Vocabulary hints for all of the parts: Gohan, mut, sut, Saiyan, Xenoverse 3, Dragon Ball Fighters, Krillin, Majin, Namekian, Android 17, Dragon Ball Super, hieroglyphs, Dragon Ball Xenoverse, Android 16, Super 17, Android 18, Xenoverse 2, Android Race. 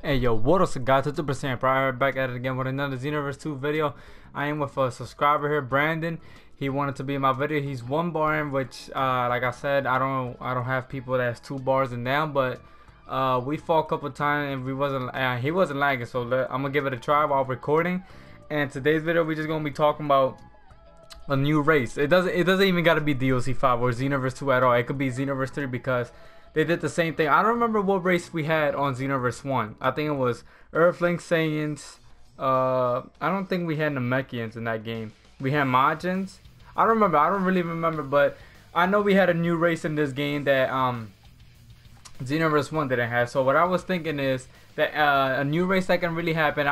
Hey yo, what up guys, it's Super 17 back at it again with another Xenoverse 2 video. I am with a subscriber here, Brandon. He wanted to be in my video. He's one bar in, which like I said, I don't have people that's two bars and down, but we fought a couple times and he wasn't lagging, so I'm gonna give it a try while recording. And today's video we're just gonna be talking about a new race. It doesn't even gotta be DLC 5 or Xenoverse 2 at all. It could be Xenoverse 3 because they did the same thing. I don't remember what race we had on Xenoverse 1. I think it was Earthlings, Saiyans. I don't think we had Namekians in that game. We had Majins. I don't remember. I don't really remember, but I know we had a new race in this game that Xenoverse 1 didn't have. So what I was thinking is that a new race that can really happen.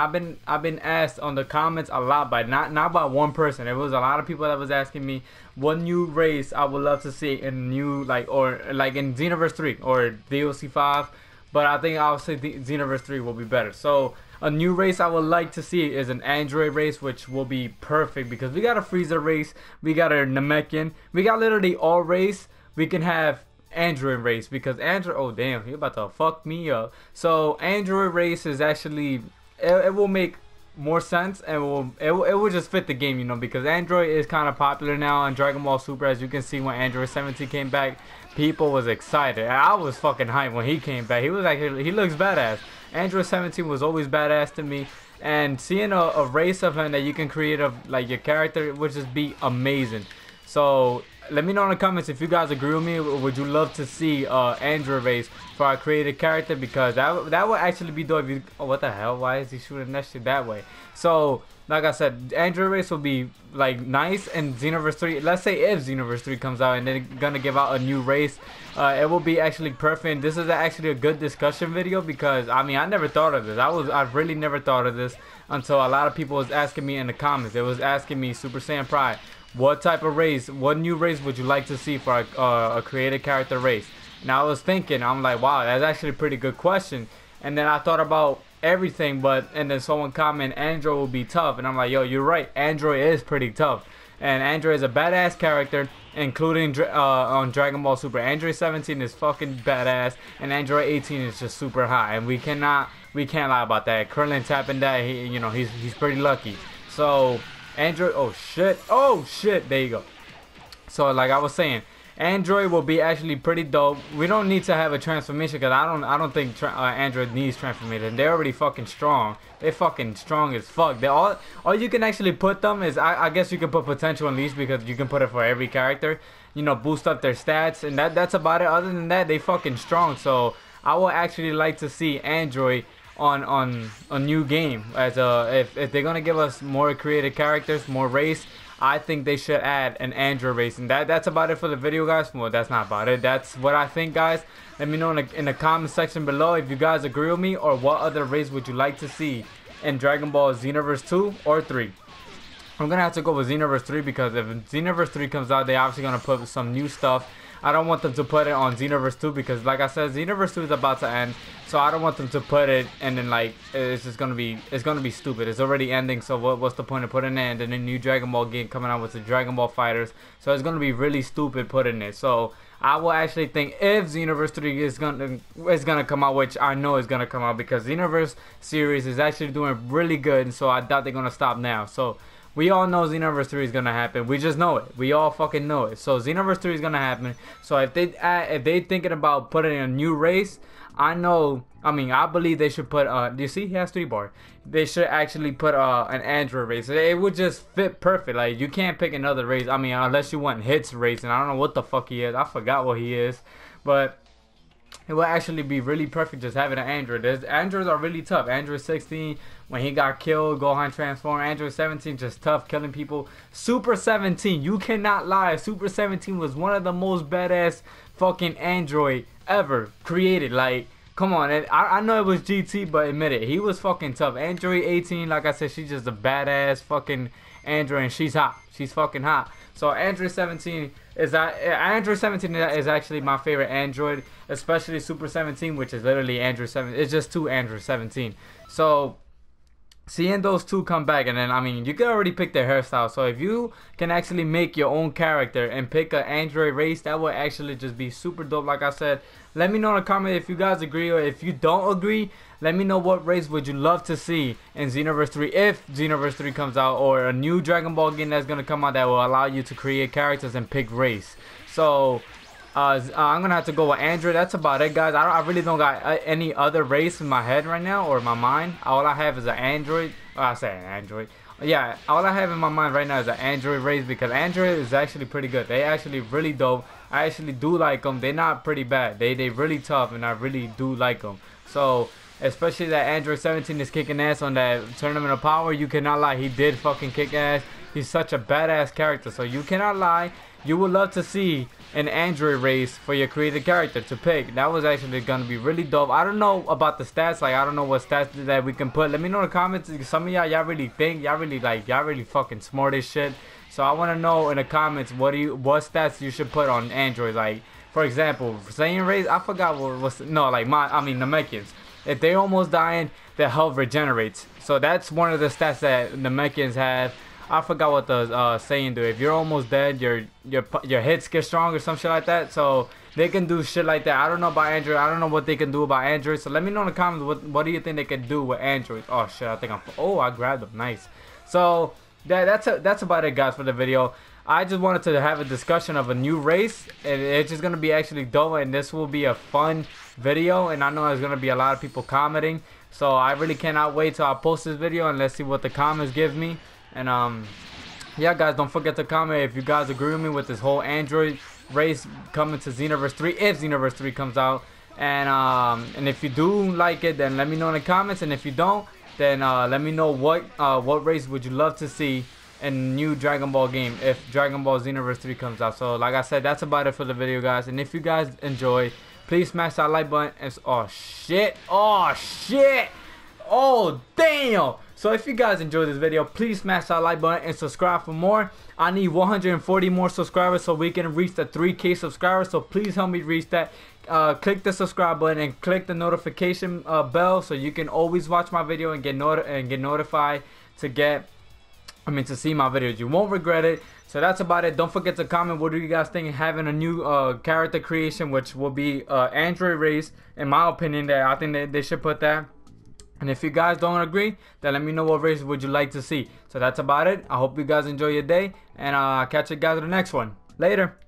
I've been asked on the comments a lot by not by one person. It was a lot of people that was asking me what new race I would love to see in new, like, or like in Xenoverse 3 or DLC 5. But I think I'll say the Xenoverse 3 will be better. So a new race I would like to see is an Android race, which will be perfect because we got a Freezer race, we got a Namekian, we got literally all race. We can have Android race because Android, oh damn, you're about to fuck me up. So Android race is actually, it will make more sense and it will just fit the game, you know, because Android is kind of popular now on Dragon Ball Super. As you can see, when Android 17 came back, people was excited. I was fucking hyped when he came back. He was like, he looks badass. Android 17 was always badass to me, and seeing a race of him that you can create of like your character would just be amazing. So let me know in the comments if you guys agree with me. Would you love to see Android race for our created character? Because that would actually be dope. If you, oh, what the hell? Why is he shooting that shit that way? So like I said, Android race will be like nice. And Xenoverse 3, let's say if Xenoverse 3 comes out and they're gonna give out a new race, it will be actually perfect. And this is actually a good discussion video because I mean, I never thought of this. I've really never thought of this until a lot of people was asking me in the comments. They was asking me, Super Saiyan Pride, what type of race, what new race would you like to see for a created character race? Now I was thinking, I'm like, wow, that's actually a pretty good question. And then I thought about everything, but, and then someone commented, Android will be tough. And I'm like, yo, you're right, Android is pretty tough. And Android is a badass character, including on Dragon Ball Super. Android 17 is fucking badass, and Android 18 is just super high. And we can't lie about that. Krillin tapping that, he, you know, he's pretty lucky. So Android, oh shit, there you go. So like I was saying, Android will be actually pretty dope. We don't need to have a transformation because I don't think Android needs transformation. They're already fucking strong. They're fucking strong as fuck. They all you can actually put them is, I guess you can put potential unleashed because you can put it for every character. You know, boost up their stats, and that's about it. Other than that, they fucking strong. So I would actually like to see Android on a new game. As if they're gonna give us more creative characters, more race, I think they should add an Android race. And that's about it for the video, guys. Well, that's not about it. That's what I think, guys. Let me know in the comment section below if you guys agree with me, or what other race would you like to see in Dragon Ball Xenoverse 2 or 3. I'm gonna have to go with Xenoverse 3 because if Xenoverse 3 comes out, they're obviously gonna put some new stuff. I don't want them to put it on Xenoverse 2 because, like I said, Xenoverse 2 is about to end. So I don't want them to put it and then, like, it's just gonna be, it's gonna be stupid. It's already ending, so what's the point of putting it? And then the new Dragon Ball game coming out with the Dragon Ball Fighters, so it's gonna be really stupid putting it. So I will actually think if Xenoverse 3 is gonna come out, which I know is gonna come out because Xenoverse series is actually doing really good, and so I doubt they're gonna stop now. So we all know Xenoverse 3 is gonna happen. We just know it. We all fucking know it. So Xenoverse 3 is gonna happen. So if they thinking about putting in a new race, I believe they should put. Do you see? He has 3 bars. They should actually put an Android race. It would just fit perfect. Like, you can't pick another race. I mean, unless you want Hits race, and I don't know what the fuck he is. I forgot what he is, but it will actually be really perfect just having an Android. Androids are really tough. Android 16, when he got killed, Gohan transformed. Android 17, just tough, killing people. Super 17, you cannot lie. Super 17 was one of the most badass fucking Android ever created. Like, come on. And I know it was GT, but admit it, he was fucking tough. Android 18, like I said, she's just a badass fucking Android, and she's hot. She's fucking hot. So Android 17 is actually my favorite Android, especially Super 17, which is literally Android 7. It's just two Android 17. So seeing those two come back, and then I mean, you can already pick their hairstyle, so if you can actually make your own character and pick an Android race, that would actually just be super dope. Like I said, let me know in the comment if you guys agree, or if you don't agree, let me know what race would you love to see in Xenoverse 3 if Xenoverse 3 comes out, or a new Dragon Ball game that's gonna come out that will allow you to create characters and pick race. So I'm gonna have to go with Android. That's about it, guys. I really don't got any other race in my head right now, or in my mind. All I have is an Android. I say Android. Yeah, all I have in my mind right now is an Android race, because Android is actually pretty good. They actually really dope. I actually do like them. They're not pretty bad. They really tough, and I really do like them. So especially that Android 17 is kicking ass on that Tournament of Power. You cannot lie. He did fucking kick ass. He's such a badass character. So you cannot lie. You would love to see an Android race for your created character to pick. That was actually gonna be really dope. I don't know about the stats, like I don't know what stats that we can put. Let me know in the comments. Some of y'all really think, y'all really fucking smart as shit. So I wanna know in the comments what stats you should put on Android. Like for example, Saiyan race, I forgot what was, no, like Namekians. If they almost dying, their health regenerates. So that's one of the stats that Namekians have. I forgot what the saying do. If you're almost dead, your hits get strong or some shit like that. So they can do shit like that. I don't know about Android. I don't know what they can do about Android. So let me know in the comments what do you think they can do with Android. Oh shit, I think I'm. Oh, I grabbed them. Nice. So that's about it, guys, for the video. I just wanted to have a discussion of a new race, and it's just gonna be actually dope, and this will be a fun video, and I know there's gonna be a lot of people commenting. So I really cannot wait till I post this video, and let's see what the comments give me. And yeah, guys, don't forget to comment if you guys agree with me with this whole Android race coming to Xenoverse 3 if Xenoverse 3 comes out. And if you do like it, then let me know in the comments, and if you don't, then let me know what race would you love to see in a new Dragon Ball game if Dragon Ball Xenoverse 3 comes out. So like I said, that's about it for the video, guys, and if you guys enjoy, please smash that like button. And oh shit, oh shit, oh damn. So if you guys enjoyed this video, please smash that like button and subscribe for more. I need 140 more subscribers so we can reach the 3K subscribers. So please help me reach that. Click the subscribe button and click the notification bell so you can always watch my video and get notified to see my videos. You won't regret it. So that's about it. Don't forget to comment what do you guys think of having a new character creation, which will be Android race. In my opinion, that I think they should put that. And if you guys don't agree, then let me know what race would you like to see. So that's about it. I hope you guys enjoy your day, and I'll catch you guys in the next one. Later.